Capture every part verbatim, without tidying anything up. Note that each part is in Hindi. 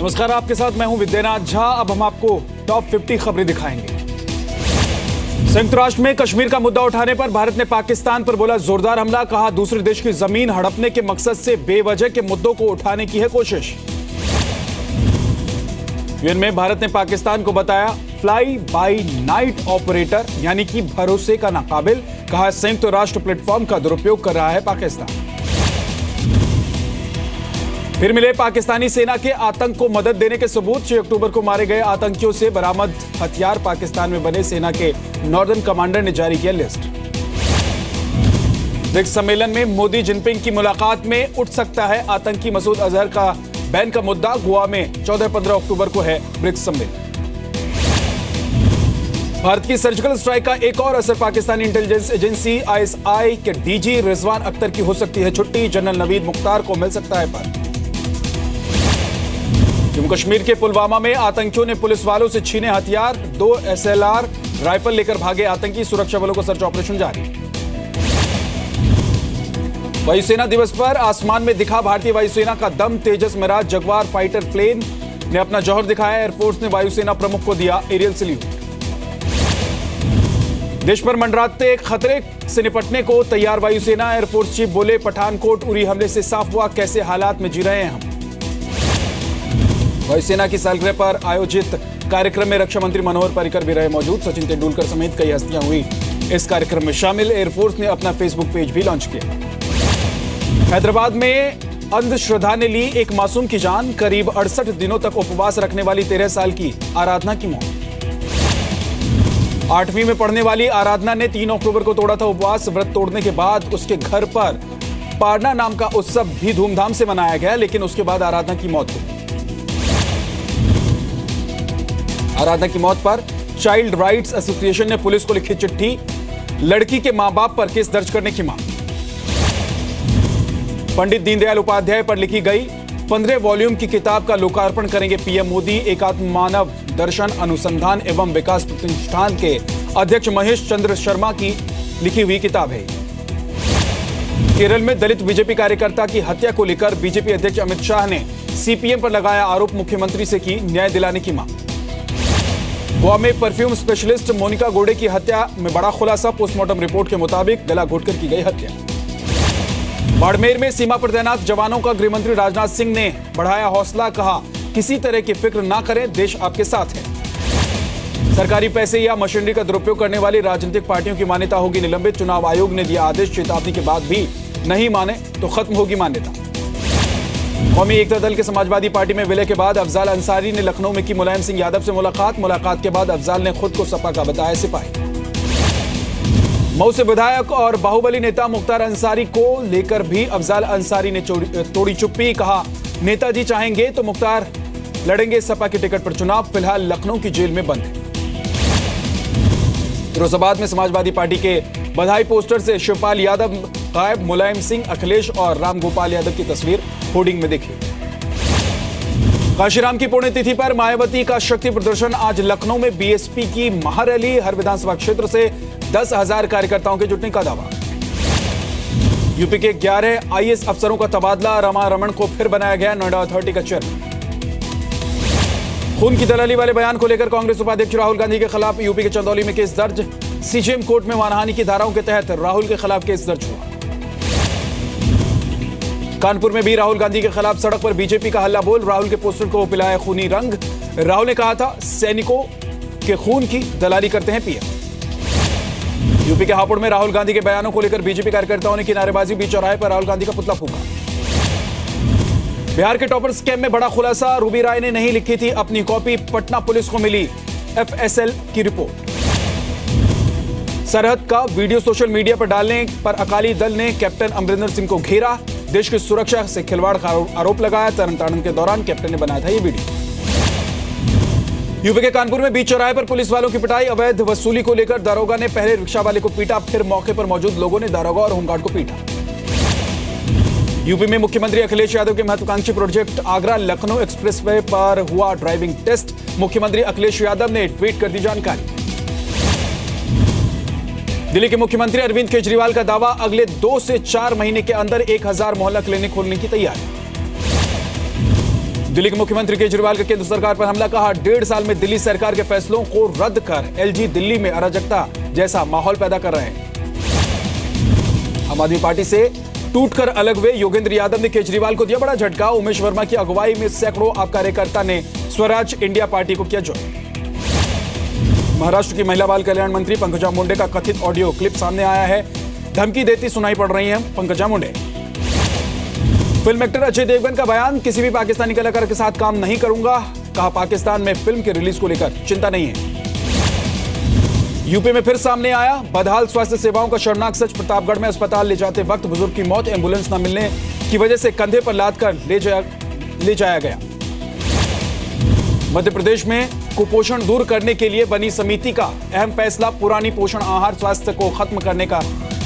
नमस्कार, आपके साथ मैं हूं विद्यानाथ झा। अब हम आपको टॉप पचास खबरें दिखाएंगे। संयुक्त राष्ट्र में कश्मीर का मुद्दा उठाने पर भारत ने पाकिस्तान पर बोला जोरदार हमला, कहा दूसरे देश की जमीन हड़पने के मकसद से बेवजह के मुद्दों को उठाने की है कोशिश। यूएन में भारत ने पाकिस्तान को बताया फ्लाई बाय नाइट ऑपरेटर, यानी कि भरोसे का नाकाबिल, कहा संयुक्त राष्ट्र प्लेटफॉर्म का दुरुपयोग कर रहा है पाकिस्तान। फिर मिले पाकिस्तानी सेना के आतंक को मदद देने के सबूत, छह अक्टूबर को मारे गए आतंकियों से बरामद हथियार, पाकिस्तान में बने सेना के नॉर्दर्न कमांडर ने जारी किया लिस्ट। ब्रिक्स सम्मेलन में मोदी जिनपिंग की मुलाकात में उठ सकता है आतंकी मसूद अजहर का बैन का मुद्दा, गोवा में चौदह पंद्रह अक्टूबर को है ब्रिक्स सम्मेलन। भारत की सर्जिकल स्ट्राइक का एक और असर, Pakistani intelligence agency I S I के डीजी रिजवान अख्तर की हो सकती है छुट्टी, जनरल नवीद मुख्तार को मिल सकता है पद। जम्मू कश्मीर के पुलवामा में आतंकियों ने पुलिस वालों से छीने हथियार, दो एस एल आर राइफल लेकर भागे आतंकी, सुरक्षा बलों को सर्च ऑपरेशन जारी। वायुसेना दिवस पर आसमान में दिखा भारतीय वायुसेना का दम, Tejas Mirage Jaguar fighter plane ने अपना जौहर दिखाया, एयरफोर्स ने वायुसेना प्रमुख को दिया एरियल सैल्यूट। देश पर मंडराते खतरे से निपटने को तैयार वायुसेना, एयरफोर्स चीफ बोले पठानकोट उड़ी हमले से साफ हुआ कैसे हालात में जी रहे हैं हम। वायुसेना की सालगिरह पर आयोजित कार्यक्रम में रक्षा मंत्री मनोहर पर्रिकर भी रहे मौजूद, सचिन तेंदुलकर समेत कई हस्तियां हुई इस कार्यक्रम में शामिल। एयरफोर्स ने अपना फेसबुक पेज भी लॉन्च किया। हैदराबाद में अंधश्रद्धा ने ली एक मासूम की जान, करीब अड़सठ दिनों तक उपवास रखने वाली तेरह साल की आराधना की मौत। आठवीं में पढ़ने वाली आराधना ने तीन अक्टूबर को तोड़ा था उपवास, व्रत तोड़ने के बाद उसके घर पर पारना नाम का उत्सव भी धूमधाम से मनाया गया, लेकिन उसके बाद आराधना की मौत हुई। आराधना की मौत पर चाइल्ड राइट्स एसोसिएशन ने पुलिस को लिखी चिट्ठी, लड़की के मां बाप पर केस दर्ज करने की मांग। पंडित दीनदयाल उपाध्याय पर लिखी गई पंद्रह वॉल्यूम की किताब का लोकार्पण करेंगे पीएम मोदी, एकात्म मानव दर्शन अनुसंधान एवं विकास प्रतिष्ठान के अध्यक्ष महेश चंद्र शर्मा की लिखी हुई किताब है। केरल में दलित बीजेपी कार्यकर्ता की हत्या को लेकर बीजेपी अध्यक्ष अमित शाह ने सीपीएम पर लगाया आरोप, मुख्यमंत्री से की न्याय दिलाने की मांग। गोवा में परफ्यूम स्पेशलिस्ट मोनिका गोडे की हत्या में बड़ा खुलासा, पोस्टमार्टम रिपोर्ट के मुताबिक गला घोटकर की गई हत्या। बाड़मेर में सीमा पर तैनात जवानों का गृहमंत्री राजनाथ सिंह ने बढ़ाया हौसला, कहा किसी तरह की फिक्र ना करें, देश आपके साथ है। सरकारी पैसे या मशीनरी का दुरुपयोग करने वाली राजनीतिक पार्टियों की मान्यता होगी निलंबित, चुनाव आयोग ने दिया आदेश, चेतावनी के बाद भी नहीं माने तो खत्म होगी मान्यता। कौमी एकता दल के समाजवादी पार्टी में विलय के बाद अफजल अंसारी ने लखनऊ में की मुलायम सिंह यादव से मुलाकात, मुलाकात के बाद अफजल ने खुद को सपा का बताया सिपाही। मऊ से विधायक और बाहुबली नेता मुख्तार अंसारी को लेकर भी अफजल अंसारी ने तोड़ी चुप्पी, कहा नेताजी चाहेंगे तो मुख्तार लड़ेंगे सपा के टिकट पर चुनाव, फिलहाल लखनऊ की जेल में बंद है। फिरोजाबाद में समाजवादी पार्टी के बधाई पोस्टर से शिवपाल यादव गायब, मुलायम सिंह, अखिलेश और राम गोपाल यादव की तस्वीर होर्डिंग में देखी। काशीराम की पुण्यतिथि पर मायावती का शक्ति प्रदर्शन आज लखनऊ में, बीएसपी की महारैली, हर विधानसभा क्षेत्र से दस हजार कार्यकर्ताओं के जुटने का दावा। यूपी के ग्यारह आई ए एस अफसरों का तबादला, रमा रमण को फिर बनाया गया नोएडा अथॉरिटी का चेयरमैन। खून की दलाली वाले बयान को लेकर कांग्रेस उपाध्यक्ष राहुल गांधी के खिलाफ यूपी के चंदौली में केस दर्ज, सीजेएम कोर्ट में मानहानि की धाराओं के तहत राहुल के खिलाफ केस दर्ज हुआ। कानपुर में भी राहुल गांधी के खिलाफ सड़क पर बीजेपी का हल्ला बोल, राहुल के पोस्टर को पिलाया खूनी रंग, राहुल ने कहा था सैनिकों के खून की दलाली करते हैं पीएम। यूपी के हापुड़ में राहुल गांधी के बयानों को लेकर बीजेपी कार्यकर्ताओं ने की नारेबाजी, बीच चौराहे पर राहुल गांधी का पुतला फूका। बिहार के टॉपर स्कैम में बड़ा खुलासा, रूबी राय ने नहीं लिखी थी अपनी कॉपी, पटना पुलिस को मिली एफ एस एल की रिपोर्ट। सरहद का वीडियो सोशल मीडिया पर डालने पर अकाली दल ने कैप्टन अमरिंदर सिंह को घेरा, देश की सुरक्षा से खिलवाड़ का आरोप लगाया, तरन-तारन के दौरान कैप्टन ने बनाया था ये वीडियो। यूपी के कानपुर में बीच चौराहे पर पुलिस वालों की पिटाई, अवैध वसूली को लेकर दारोगा ने पहले रिक्शा वाले को पीटा, फिर मौके पर मौजूद लोगों ने दारोगा और होमगार्ड को पीटा। यूपी में मुख्यमंत्री अखिलेश यादव के महत्वाकांक्षी प्रोजेक्ट आगरा लखनऊ एक्सप्रेसवे पर हुआ ड्राइविंग टेस्ट, मुख्यमंत्री अखिलेश यादव ने ट्वीट कर दी जानकारी। दिल्ली के मुख्यमंत्री अरविंद केजरीवाल का दावा, अगले दो से चार महीने के अंदर एक हजार मोहल्ला क्लिनिक खोलने की तैयारी। दिल्ली के मुख्यमंत्री केजरीवाल का केंद्र सरकार पर हमला, कहा डेढ़ साल में दिल्ली सरकार के फैसलों को रद्द कर एलजी दिल्ली में अराजकता जैसा माहौल पैदा कर रहे हैं। आम आदमी पार्टी से टूटकर अलग हुए योगेंद्र यादव ने केजरीवाल को दिया बड़ा झटका। उमेश वर्मा की अगुवाई में सैकड़ों आप कार्यकर्ता ने स्वराज इंडिया पार्टी को किया ज्वाइन। महाराष्ट्र की महिला बाल कल्याण मंत्री पंकजा मुंडे का कथित ऑडियो क्लिप सामने आया है, धमकी देती सुनाई पड़ रही हैं पंकजा मुंडे। फिल्म एक्टर अजय देवगन का बयान, किसी भी पाकिस्तानी कलाकार के साथ काम नहीं करूंगा, कहा पाकिस्तान में फिल्म के रिलीज को लेकर चिंता नहीं है। यूपी में फिर सामने आया बदहाल स्वास्थ्य सेवाओं का शर्मनाक सच। प्रतापगढ़ में अस्पताल ले जाते वक्त बुजुर्ग की मौत, एम्बुलेंस न मिलने की वजह से कंधे पर लाद कर ले जाया ले जाया गया। मध्य प्रदेश में कुपोषण दूर करने के लिए बनी समिति का अहम फैसला, पुरानी पोषण आहार स्वास्थ्य को खत्म करने का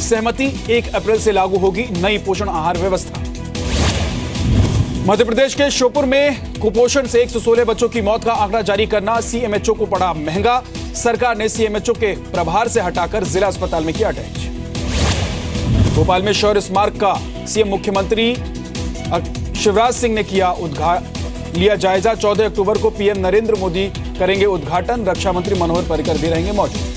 सहमति। एक अप्रैल से लागू होगी नई पोषण आहार व्यवस्था। मध्य प्रदेश के श्योपुर में कुपोषण से एक सौ सोलह बच्चों की मौत का आंकड़ा जारी करना सीएमएचओ को पड़ा महंगा, सरकार ने सीएमएचओ के प्रभार से हटाकर जिला अस्पताल में किया अटैच। भोपाल में शौर्य स्मारक का सीएम मुख्यमंत्री शिवराज सिंह ने किया उद्घाटन, लिया जायजा। चौदह अक्टूबर को पीएम नरेंद्र मोदी करेंगे उद्घाटन, रक्षा मंत्री मनोहर पर्रिकर भी रहेंगे मौजूद।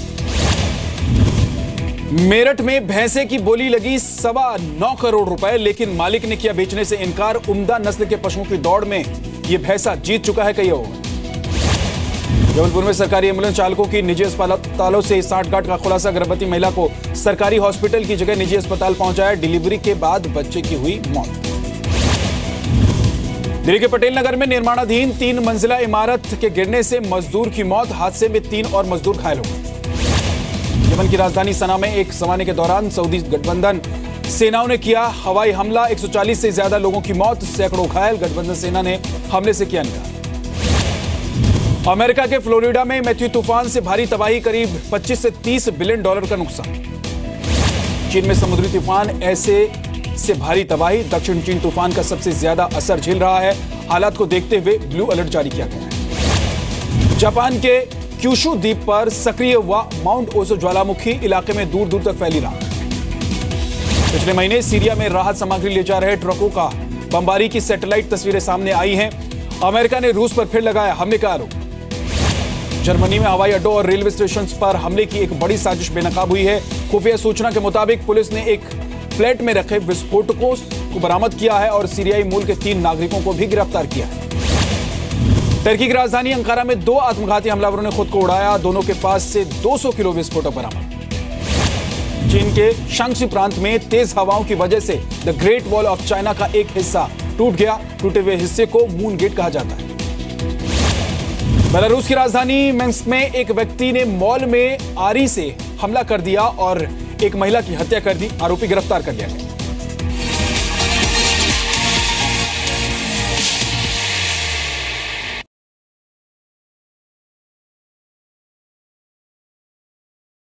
मेरठ में भैंसे की बोली लगी सवा नौ करोड़ रुपए, लेकिन मालिक ने किया बेचने से इनकार। उम्दा नस्ल के पशुओं की दौड़ में यह भैंसा जीत चुका है कई ओवर। जबलपुर में सरकारी एम्बुलेंस चालकों की निजी अस्पतालों से सांठगांठ का खुलासा, गर्भवती महिला को सरकारी हॉस्पिटल की जगह निजी अस्पताल पहुंचाया, डिलीवरी के बाद बच्चे की हुई मौत। दिल्ली के पटेल नगर में निर्माणाधीन तीन मंजिला इमारत के गिरने से मजदूर की मौत, हादसे में तीन और मजदूर घायल हो गए। यमन की राजधानी सना में एक जमाने के दौरान सऊदी गठबंधन सेनाओं ने किया हवाई हमला, एक सौ चालीस से ज्यादा लोगों की मौत, सैकड़ों घायल। गठबंधन सेना ने हमले से किया इनकार। अमेरिका के फ्लोरिडा में मैथ्यू तूफान से भारी तबाही, करीब पच्चीस से तीस बिलियन डॉलर का नुकसान। चीन में समुद्री तूफान ऐसे से भारी तबाही, दक्षिण चीन तूफान का सबसे ज्यादा असर झेल रहा है। हालात को देखते हुए ब्लू अलर्ट जारी किया गया है। जापान के क्यूशू द्वीप पर सक्रिय हुआ माउंट ओसो ज्वालामुखी, इलाके में दूर दूर तक फैली राख। पिछले महीने सीरिया में राहत सामग्री ले जा रहे ट्रकों का बमबारी की सैटेलाइट तस्वीरें सामने आई हैं। अमेरिका ने रूस पर फिर लगाया हमले का आरोप। जर्मनी में हवाई अड्डों और रेलवे स्टेशन पर हमले की एक बड़ी साजिश बेनकाब हुई है। खुफिया सूचना के मुताबिक पुलिस ने एक फ्लैट में रखे विस्फोटकों को बरामद किया है और सीरियाई मूल के तीन नागरिकों को भी गिरफ्तार किया है। तुर्की की राजधानी अंकारा में दो आत्मघाती हमलावरों ने खुद को उड़ाया, दोनों के पास से दो सौ किलो विस्फोटक बरामद। चीन के शांग्सी प्रांत में तेज हवाओं की वजह से the Great Wall of China का एक हिस्सा टूट गया, टूटे हुए हिस्से को मून गेट कहा जाता है। बेलारूस की राजधानी मिन्स्क में एक व्यक्ति ने मॉल में आरी से हमला कर दिया और एक महिला की हत्या कर दी, आरोपी गिरफ्तार कर लिया गया।